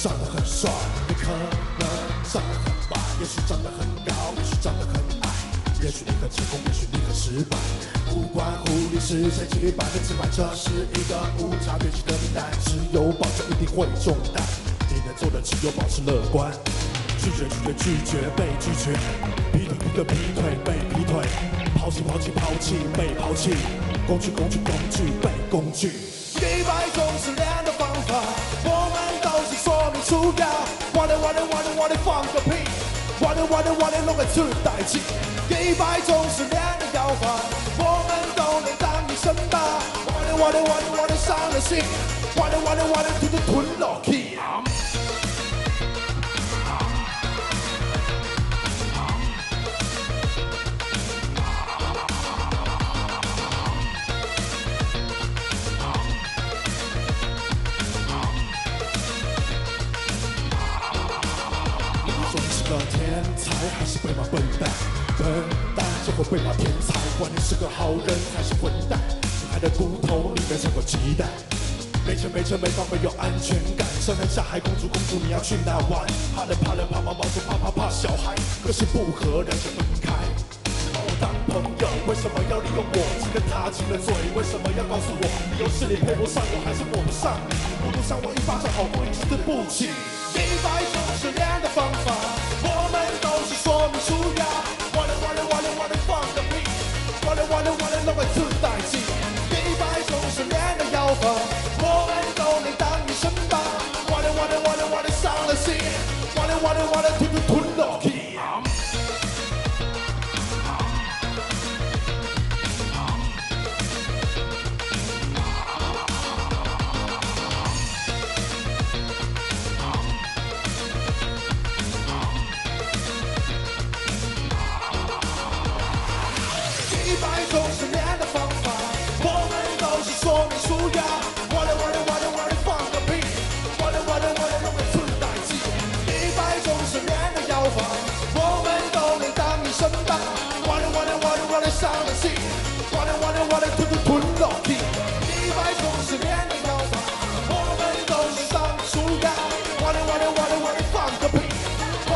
长得很帅，你可能长得很白，也许长得很高，也许长得很矮，也许你很成功，也许你很失败。不关乎你是谁，几率100%，这是一个无差别性的比赛，只有保证一定会中弹。你能做的只有保持乐观，拒绝被拒绝，劈腿被劈腿，抛弃被抛弃，工具被工具。100种质量的方法，我们都是说明书呀。我的放个屁，我的弄个出代志。100种质量的疗法，我们都能当医生吧。我的伤了心，我的吞落去。 还是被骂笨蛋就会被骂天才。管你是个好人还是混蛋，女孩的骨头里面藏过鸡蛋。没钱没房没有安全感，上山下海公主你要去哪玩？怕人怕毛毛虫怕小孩，个性不合两者分开。把我当朋友，为什么要利用我？亲了嘴，为什么要告诉我？理由是你配不上我，还是我不上你？我路上我一巴掌好过一次对不起。100种质量的方法。 100种失恋的方法，我们都是说明书呀。我的放个屁，我的弄个出代志。100种失恋的药方，我们都能当医生吧。我的伤了心，我的吞落去。100种失恋的药方，我们都是上书呀。我的放个屁，我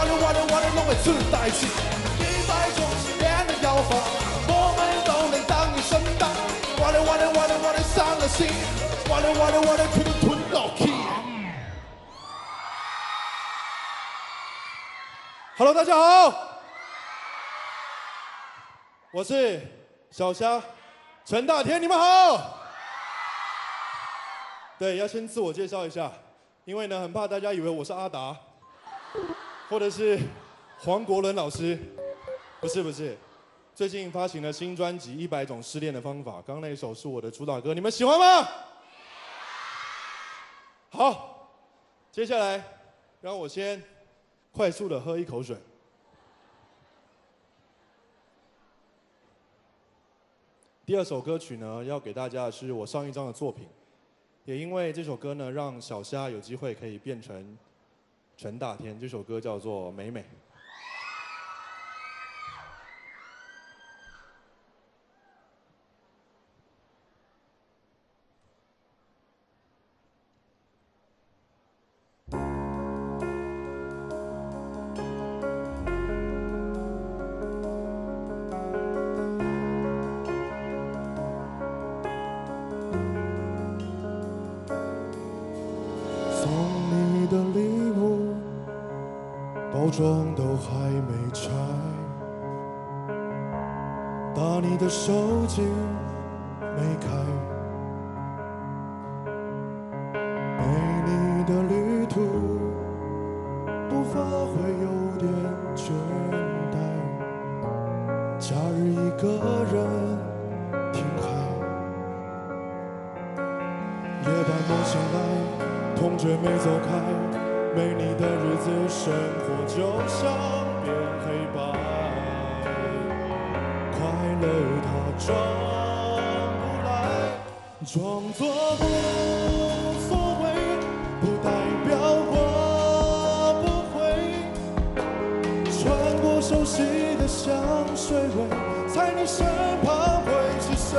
的弄个出代志。100种失恋的药方。 我的吞落去。Hello， 大家好，我是小虾，陈大天，你们好。对，要先自我介绍一下，因为呢，很怕大家以为我是阿达，或者是黄国伦老师，不是。 最近发行了新专辑《100种失恋的方法》，刚刚那一首是我的主打歌，你们喜欢吗？好，接下来让我先快速的喝一口水。第二首歌曲呢，要给大家的是我上一张的作品，也因为这首歌呢，让小虾有机会可以变成陈大天。这首歌叫做《美美》。 妆都还没拆，打你的手机没开，陪你的旅途步伐会有点倦怠，假日一个人听海，夜半梦醒来，痛觉没走开。 没你的日子，生活就像变黑白，快乐它装不来，装作无所谓，不代表我不会。穿过熟悉的香水味，在你身旁会是谁？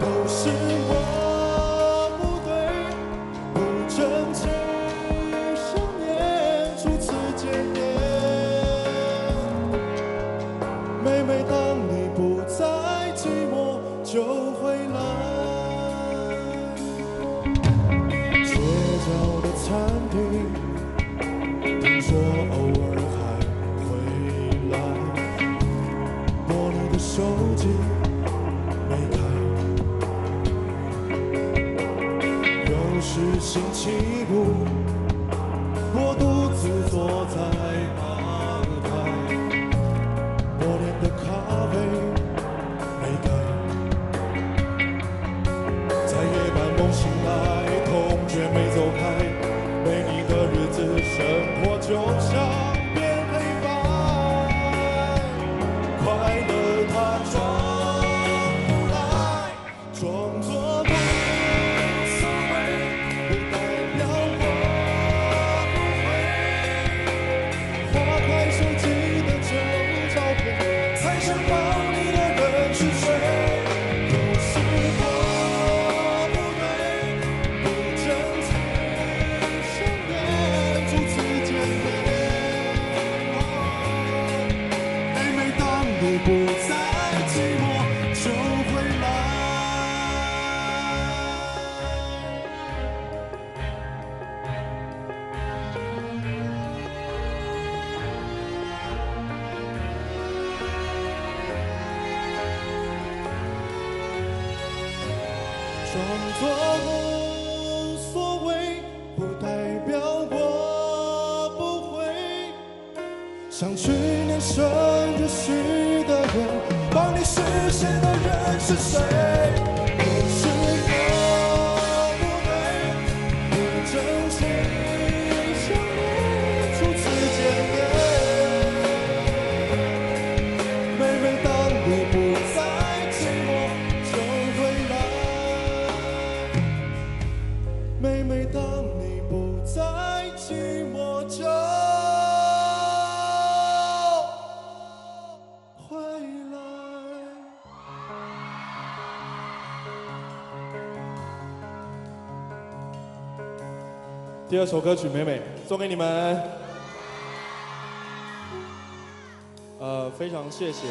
都是我不对，不争气。路不再寂寞，就会来。装作。 想去年生日许的愿，帮你实现的人是谁？不是我不对，不争气，像你初次见面。每每当你不再寂寞，就会来。每每当你不再寂寞，就。 第二首歌曲《美美》送给你们，非常谢谢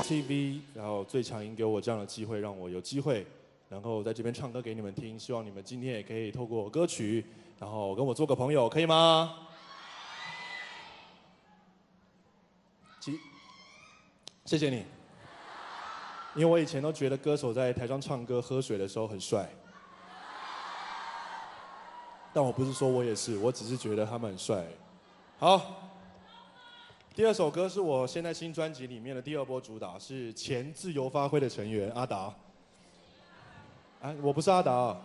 MTV， 然后最强音给我这样的机会，让我有机会，然后在这边唱歌给你们听。希望你们今天也可以透过歌曲，然后跟我做个朋友，可以吗？谢谢你，因为我以前都觉得歌手在台上唱歌喝水的时候很帅。 但我不是说我也是，我只是觉得他们很帅。好，第二首歌是我现在新专辑里面的第二波主打，是前自由发挥的成员阿达。哎，我不是阿达。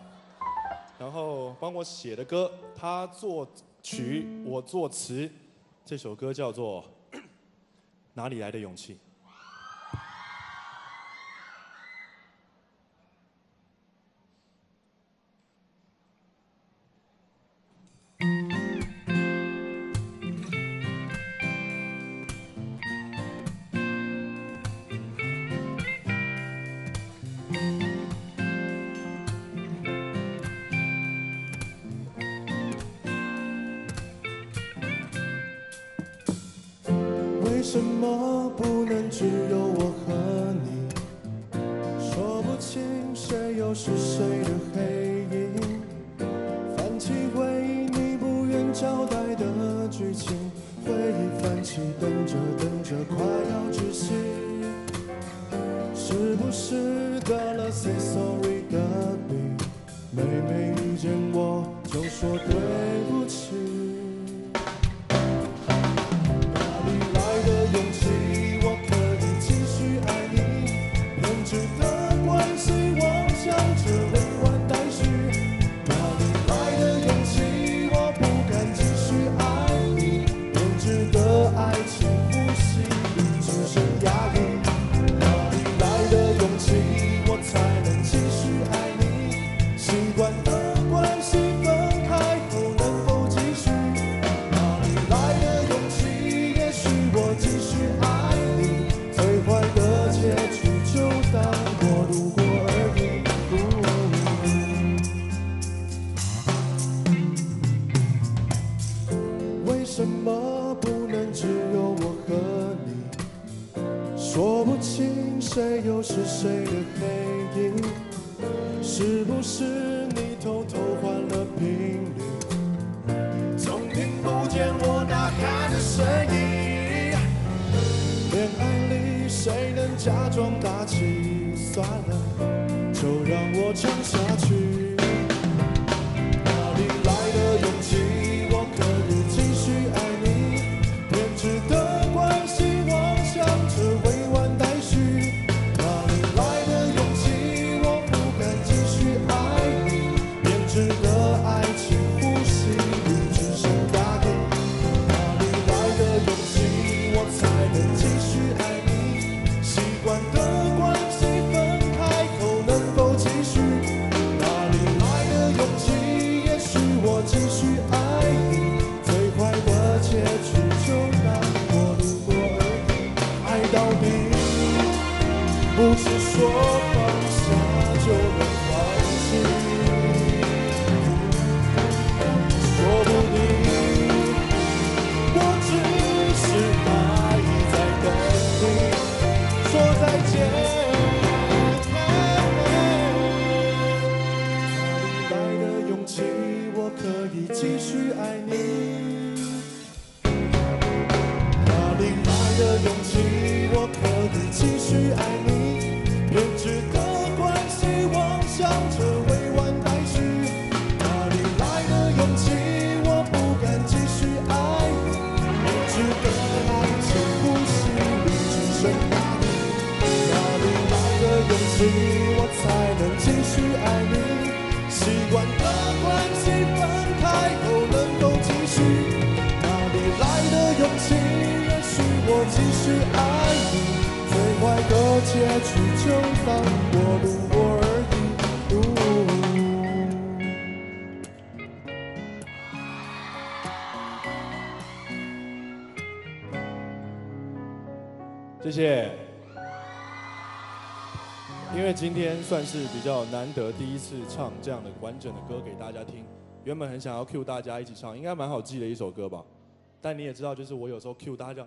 然后帮我写的歌，他作曲，我作词。这首歌叫做《哪里来的勇气》。 为什么不能只有我和你？说不清谁又是谁的黑影，泛起回忆你不愿交代的剧情，回忆泛起，等着等着快要窒息。是不是得了 say sorry 的病？每每遇见我就说对不起。 谁又是谁的黑影？是不是你偷偷换了频率？总听不见我呐喊的声音。恋爱里谁能假装大气？算了，就让我唱下去。哪里来的勇气？我可以继续爱你，偏执的关系，妄想着委婉待。 不是说放下就能放弃，说不定我只是还在等你。继续爱你，最坏的结局就当我路过而已。谢谢。因为今天算是比较难得第一次唱这样的完整的歌给大家听，原本很想要 cue 大家一起唱，应该蛮好记的一首歌吧。 但你也知道，就是我有时候 cue 大家，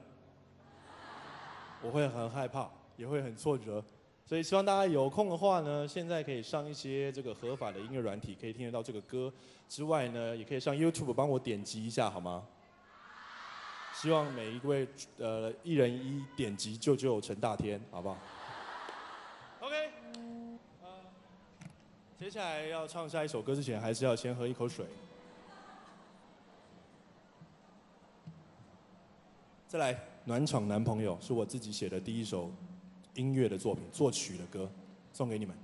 我会很害怕，也会很挫折，所以希望大家有空的话呢，现在可以上一些这个合法的音乐软体，可以听得到这个歌之外呢，也可以上 YouTube 帮我点击一下，好吗？希望每一位一人一点击救救陈大天，好不好 ？OK， 接下来要唱下一首歌之前，还是要先喝一口水。 再来，《暖场男朋友》是我自己写的第一首音乐的作品，作曲的歌，送给你们。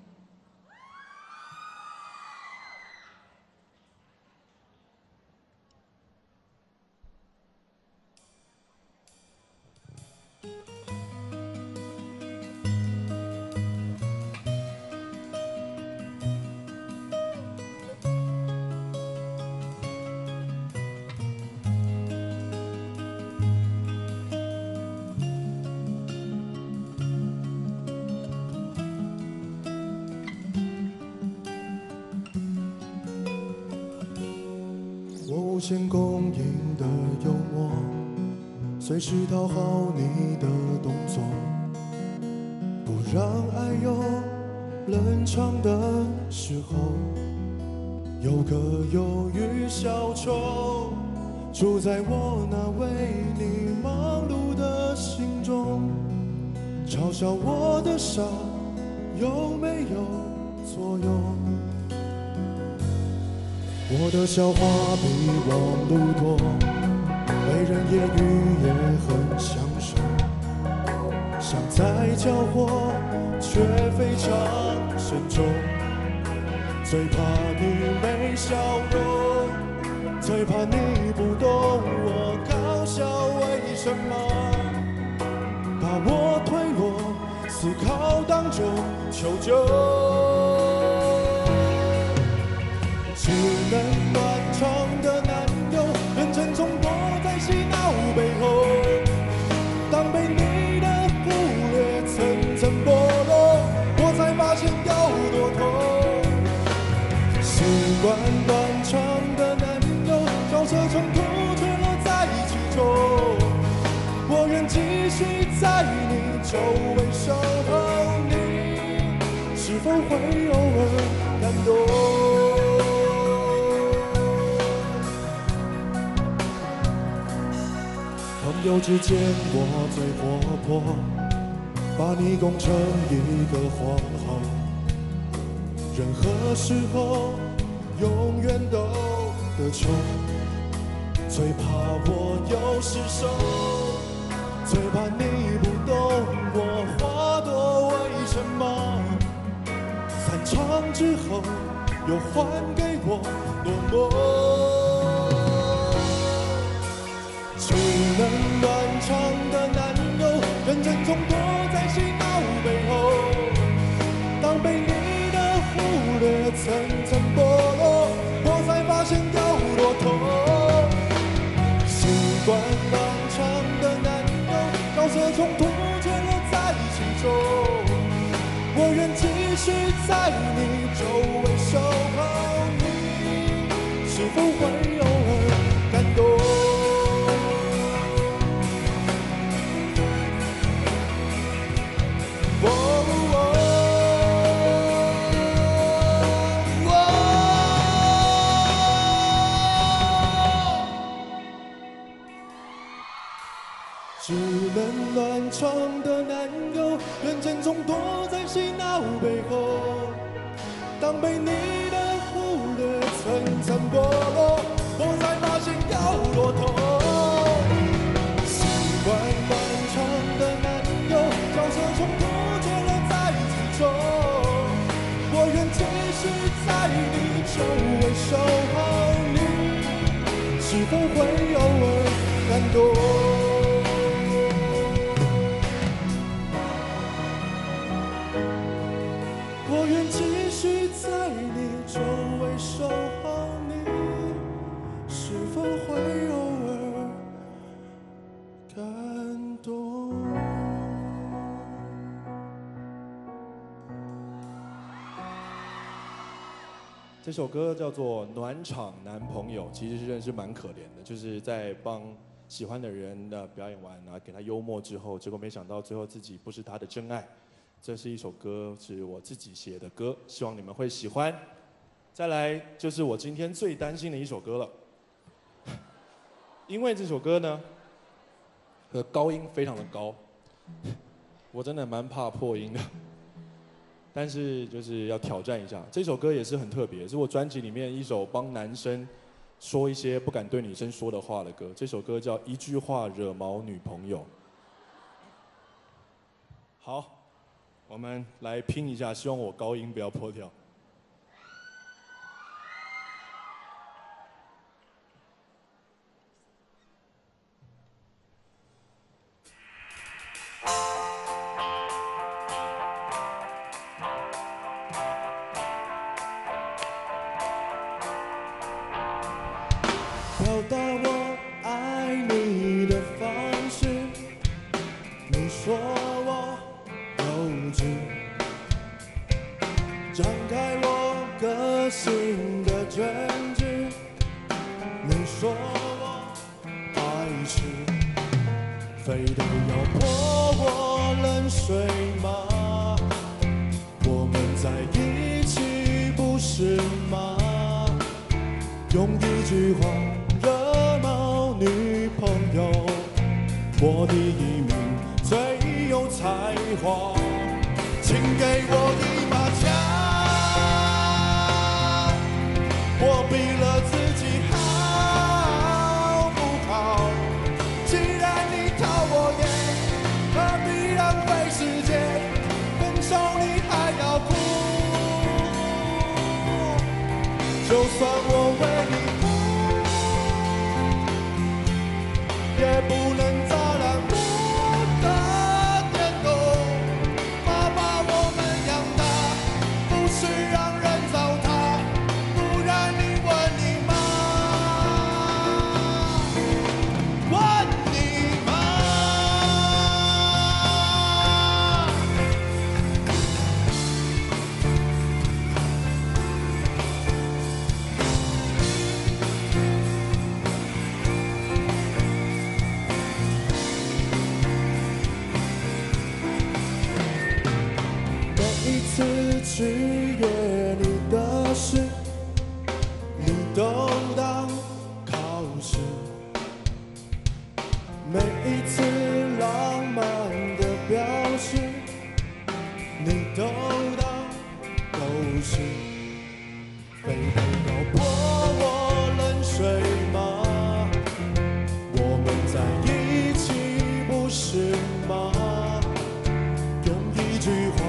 无限供应的幽默，随时讨好你的动作，不让爱有冷场的时候，有个忧郁小丑住在我那为你忙碌的心中，嘲笑我的傻有没有作用？ 我的笑话比网路多，被人言语也很享受，像在搅和，却非常慎重。最怕你没笑容，最怕你不懂我搞笑为什么，把我推落思考当中求救。 只能暖场的男友，很沉重，躲在嬉闹背后。当被你的忽略层层剥落，我才发现有多痛。习惯暖场的男友，角色冲突却乐在其中。我愿继续在你周围守候，你是否会偶尔感动？ 朋友之间我最活泼，把你拱成一个皇后。任何时候，永远都得宠。最怕我有失手，最怕你不懂我花朵为什么。散场之后，又还给我落寞。 只能暖场的男友，认真冲躲在嬉闹背后。当被你的忽略层层剥落，我才发现有多痛。习惯暖场的男友，角色冲突却乐在其中。我愿继续在你周围守候，你是否会偶尔感动？ 只能暖场的男友，认真中躲在嬉闹背后。当被你的忽略层层剥落，我才发现有多痛。习惯暖场的男友，角色冲突却乐在其中。我愿继续在你周围守候，你是否会偶尔感动？动。这首歌叫做《暖场男朋友》，其实真的是蛮可怜的，就是在帮喜欢的人的表演完，然后给他幽默之后，结果没想到最后自己不是他的真爱。这是一首歌，是我自己写的歌，希望你们会喜欢。再来就是我今天最担心的一首歌了。 因为这首歌呢，高音非常的高，我真的蛮怕破音的，但是就是要挑战一下。这首歌也是很特别，是我专辑里面一首帮男生说一些不敢对女生说的话的歌。这首歌叫《一句话惹毛女朋友》。好，我们来拼一下，希望我高音不要破掉。 表达我爱你的方式，你说我幼稚，展开我个性的真挚，你说我爱是，非得要泼我冷水吗？我们在一起不是吗？用一句话。 我第一名最有才华，请给我一把枪，我比了自己好不好？既然你讨我厌，何必浪费时间？分手你还要哭，就算我为你哭，也不能。 去约你的事，你都当考试。每一次浪漫的表示，你都当狗屎。非得要泼我冷水吗？我们在一起不是吗？用一句话。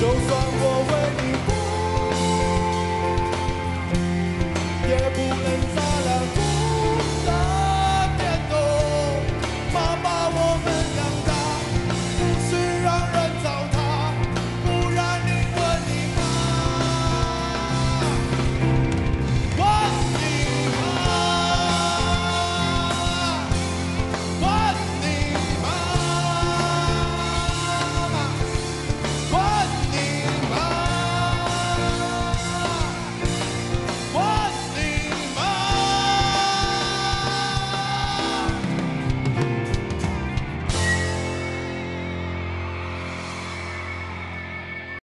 就算我。